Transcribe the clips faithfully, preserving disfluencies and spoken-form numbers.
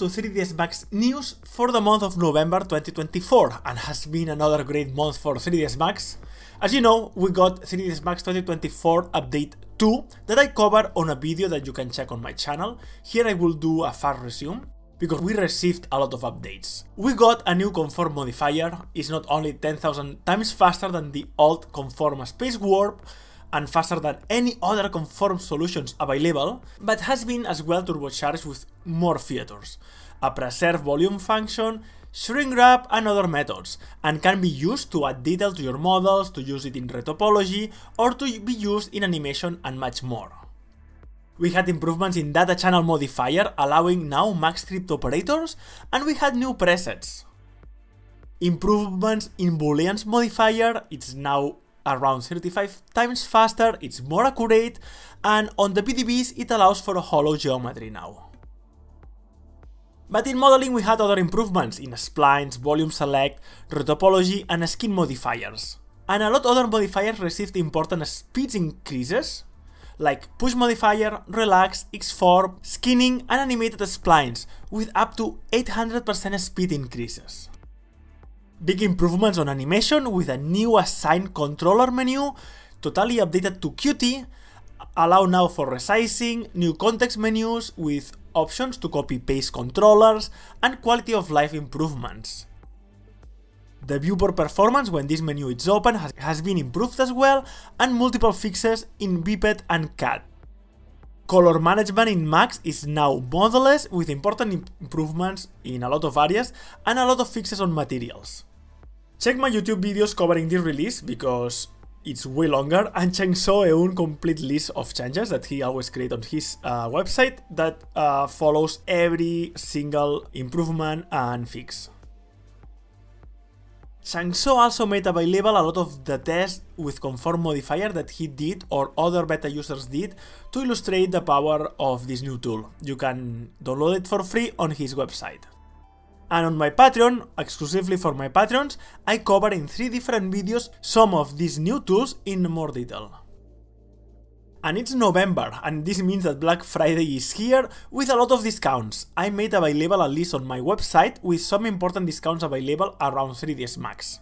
to three D S Max news for the month of November twenty twenty-four, and has been another great month for three D S Max. As you know, we got three D S Max twenty twenty-four update two that I covered on a video that you can check on my channel. Here I will do a fast resume, because we received a lot of updates. We got a new conform modifier. It's not only ten thousand times faster than the old conform space warp, and faster than any other conform solutions available, but has been as well turbocharged with more features, a preserve volume function, shrink wrap and other methods, and can be used to add detail to your models, to use it in retopology, or to be used in animation and much more. We had improvements in data channel modifier, allowing now MaxScript operators, and we had new presets. Improvements in Booleans modifier, it's now around thirty-five times faster, it's more accurate, and on the P D Bs it allows for a hollow geometry now. But in modeling we had other improvements in splines, volume select, retopology and skin modifiers. And a lot other modifiers received important speed increases, like push modifier, relax, X-form, skinning and animated splines, with up to eight hundred percent speed increases. Big improvements on animation with a new assign controller menu, totally updated to Qt, allow now for resizing, new context menus with options to copy-paste controllers, and quality of life improvements. The viewport performance when this menu is open has, has been improved as well, and multiple fixes in Biped and C A D. Color management in Max is now modeless, with important improvements in a lot of areas and a lot of fixes on materials. Check my YouTube videos covering this release because it's way longer, and Cheng So Eun's complete list of changes that he always creates on his uh, website that uh, follows every single improvement and fix. Cheng So also made available a lot of the tests with conform modifier that he did or other beta users did to illustrate the power of this new tool. You can download it for free on his website. And on my Patreon, exclusively for my patrons, I cover in three different videos some of these new tools in more detail. And it's November, and this means that Black Friday is here with a lot of discounts. I made available a list on my website with some important discounts available around three D S Max.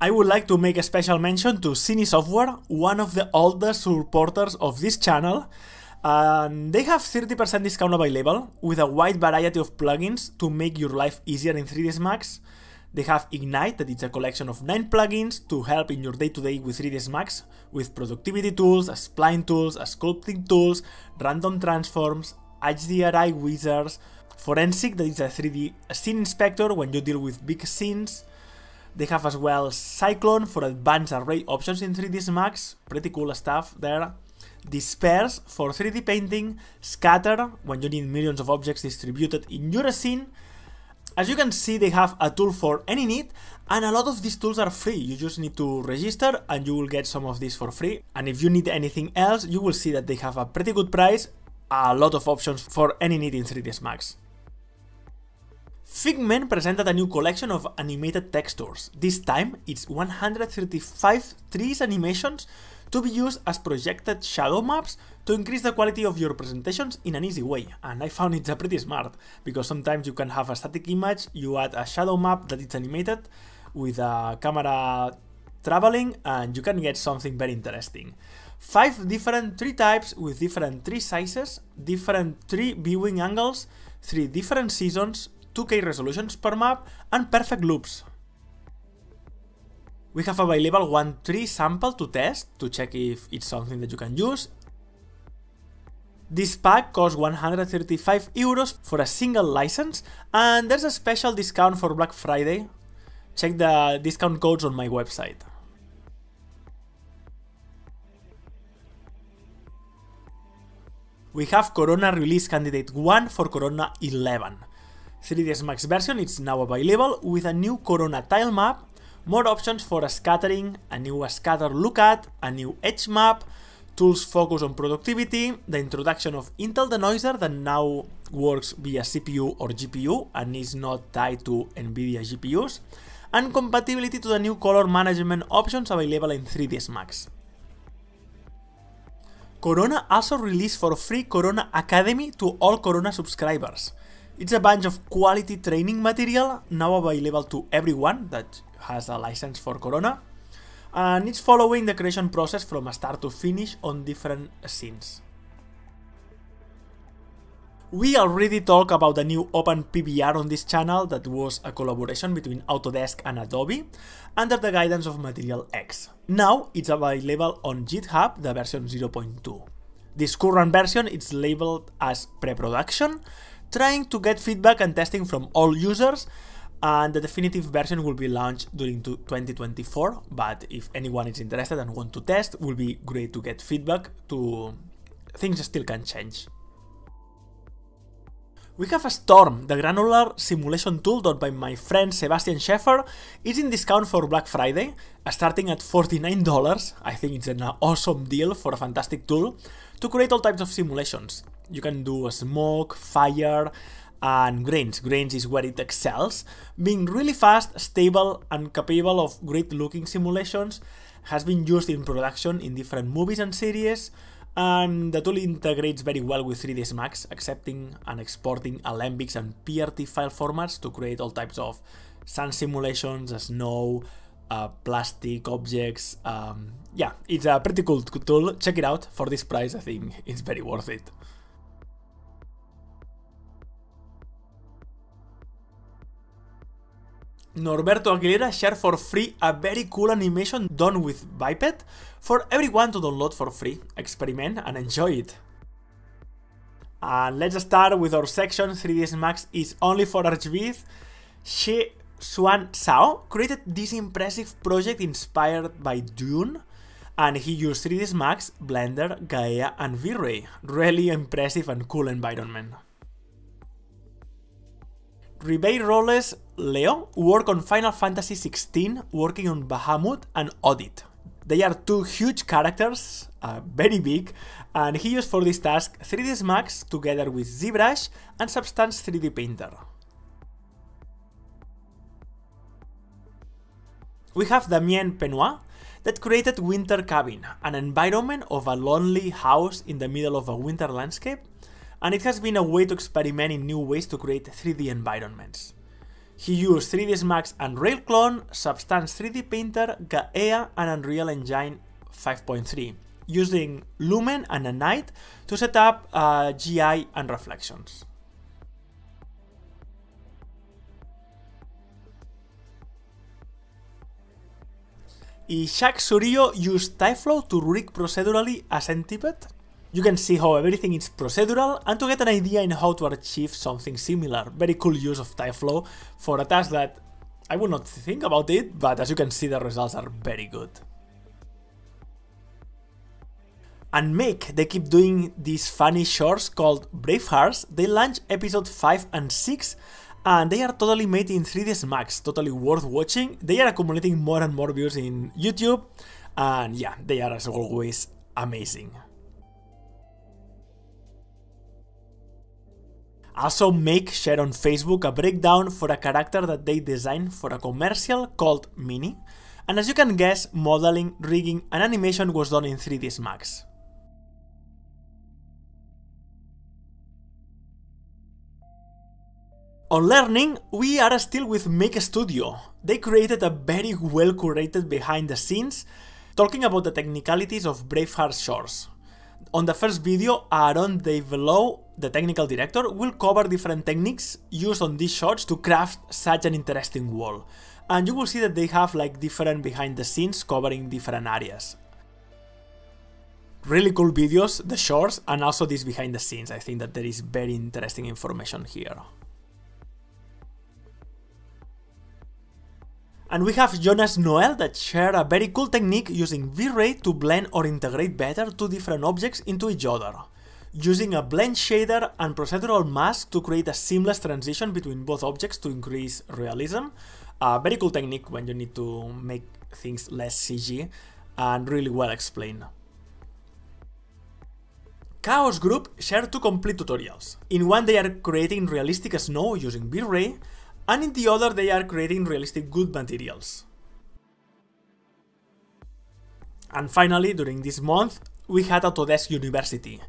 I would like to make a special mention to SiNi Software, one of the oldest supporters of this channel, and they have thirty percent discount available with a wide variety of plugins to make your life easier in three D S Max. They have Ignite, that is a collection of nine plugins to help in your day-to-day with three D S Max, with productivity tools, spline tools, sculpting tools, random transforms, H D R I wizards, Forensic, that is a three D scene inspector when you deal with big scenes. They have as well Cyclone for advanced array options in three D S Max, pretty cool stuff there. Disperse for three D painting, Scatter when you need millions of objects distributed in your scene. As you can see, they have a tool for any need, and a lot of these tools are free. You just need to register and you will get some of these for free. And if you need anything else, you will see that they have a pretty good price, a lot of options for any need in three D S Max. Figment presented a new collection of animated textures. This time it's one hundred thirty-five trees animations to be used as projected shadow maps to increase the quality of your presentations in an easy way, and I found it's pretty smart, because sometimes you can have a static image, you add a shadow map that is animated with a camera traveling, and you can get something very interesting. Five different tree types with different tree sizes, different tree viewing angles, three different seasons, two K resolutions per map, and perfect loops. We have available one tree sample to test, to check if it's something that you can use. This pack costs one hundred thirty-five euros for a single license, and there's a special discount for Black Friday. Check the discount codes on my website. We have Corona Release Candidate one for Corona eleven. three D S Max version is now available with a new Corona tile map, more options for scattering, a new scatter look at, a new edge map, tools focused on productivity, the introduction of Intel Denoiser that now works via C P U or G P U and is not tied to NVIDIA G P Us, and compatibility to the new color management options available in three D S Max. Corona also released for free Corona Academy to all Corona subscribers. It's a bunch of quality training material now available to everyone that has a license for Corona, and it's following the creation process from start to finish on different scenes. We already talked about the new OpenPBR on this channel that was a collaboration between Autodesk and Adobe under the guidance of Material X. Now it's available on GitHub, the version zero point two. This current version is labeled as pre-production, trying to get feedback and testing from all users, and the definitive version will be launched during twenty twenty-four, but if anyone is interested and want to test, it will be great to get feedback. To things still can change. We have a Storm, the granular simulation tool done by my friend Sebastian Scheffer, is in discount for Black Friday, starting at forty-nine dollars. I think it's an awesome deal for a fantastic tool to create all types of simulations. You can do smoke, fire, and grains. Grains is where it excels, being really fast, stable, and capable of great looking simulations. Has been used in production in different movies and series. And the tool integrates very well with three D S Max, accepting and exporting Alembics and P R T file formats to create all types of sun simulations, snow, uh, plastic objects. Um, yeah, it's a pretty cool tool. Check it out. For this price, I think it's very worth it. Norberto Aguilera shared for free a very cool animation done with Biped for everyone to download for free, experiment and enjoy it. And let's start with our section, three D S Max is only for R G Bs. Xie Sao created this impressive project inspired by Dune, and he used three D S Max, Blender, Gaea and V Ray. Really impressive and cool environment. Ribeir Roles Leo work on Final Fantasy sixteen, working on Bahamut and Odit. They are two huge characters, uh, very big, and he used for this task three D S Max together with ZBrush and Substance three D Painter. We have Damien Penoir that created Winter Cabin, an environment of a lonely house in the middle of a winter landscape, and it has been a way to experiment in new ways to create three D environments. He used three D S Max and Railclone, Substance three D Painter, Gaea and Unreal Engine five point three, using Lumen and Ignite to set up uh, G I and reflections. Ishak Surio used Tyflow to rig procedurally a centipede. You can see how everything is procedural and to get an idea in how to achieve something similar. Very cool use of Tyflow for a task that I would not think about it, but as you can see the results are very good. And Make, they keep doing these funny shorts called Bravehearts. They launched episode five and six and they are totally made in three D S Max, totally worth watching. They are accumulating more and more views in YouTube and yeah, they are as always amazing. Also, Make shared on Facebook a breakdown for a character that they designed for a commercial called Mini, and as you can guess, modeling, rigging and animation was done in three D S Max. On learning, we are still with Make Studio. They created a very well curated behind the scenes talking about the technicalities of Braveheart Shores. On the first video, Aaron Develow, the technical director, will cover different techniques used on these shots to craft such an interesting wall. And you will see that they have like different behind the scenes covering different areas. Really cool videos, the shorts, and also this behind the scenes. I think that there is very interesting information here. And we have Jonas Noel that shared a very cool technique using V Ray to blend or integrate better two different objects into each other, using a blend shader and procedural mask to create a seamless transition between both objects to increase realism. A very cool technique when you need to make things less C G and really well explained. Chaos Group shared two complete tutorials. In one they are creating realistic snow using V Ray, and in the other they are creating realistic good materials. And finally, during this month, we had Autodesk University.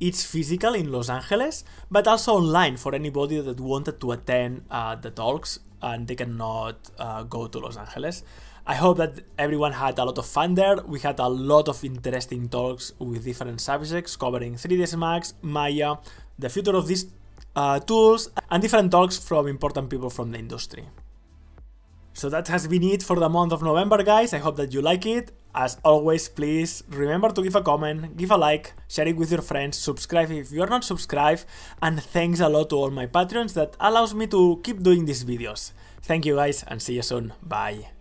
It's physical in Los Angeles, but also online for anybody that wanted to attend uh, the talks and they cannot uh, go to Los Angeles. I hope that everyone had a lot of fun there. We had a lot of interesting talks with different subjects covering three D S Max, Maya, the future of these uh, tools, and different talks from important people from the industry. So that has been it for the month of November, guys. I hope that you like it. As always, please remember to give a comment, give a like, share it with your friends, subscribe if you are not subscribed, and thanks a lot to all my patrons that allows me to keep doing these videos. Thank you guys and see you soon. Bye.